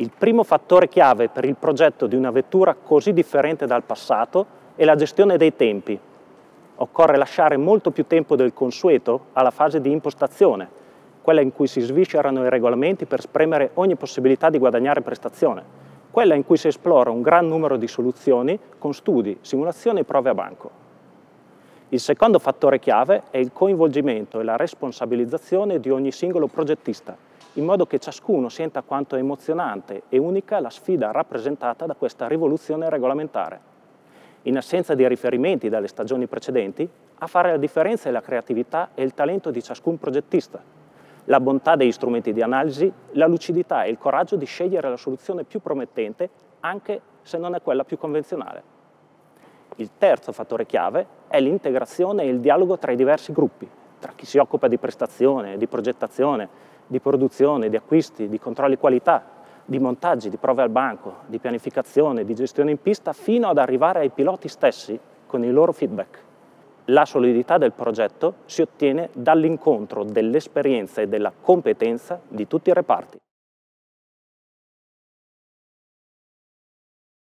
Il primo fattore chiave per il progetto di una vettura così differente dal passato è la gestione dei tempi. Occorre lasciare molto più tempo del consueto alla fase di impostazione, quella in cui si sviscerano i regolamenti per spremere ogni possibilità di guadagnare prestazione, quella in cui si esplora un gran numero di soluzioni con studi, simulazioni e prove a banco. Il secondo fattore chiave è il coinvolgimento e la responsabilizzazione di ogni singolo progettista, in modo che ciascuno senta quanto è emozionante e unica la sfida rappresentata da questa rivoluzione regolamentare. In assenza di riferimenti dalle stagioni precedenti, a fare la differenza è la creatività e il talento di ciascun progettista, la bontà degli strumenti di analisi, la lucidità e il coraggio di scegliere la soluzione più promettente, anche se non è quella più convenzionale. Il terzo fattore chiave è l'integrazione e il dialogo tra i diversi gruppi, tra chi si occupa di prestazione, di progettazione, di produzione, di acquisti, di controlli qualità, di montaggi, di prove al banco, di pianificazione, di gestione in pista, fino ad arrivare ai piloti stessi con i loro feedback. La solidità del progetto si ottiene dall'incontro dell'esperienza e della competenza di tutti i reparti.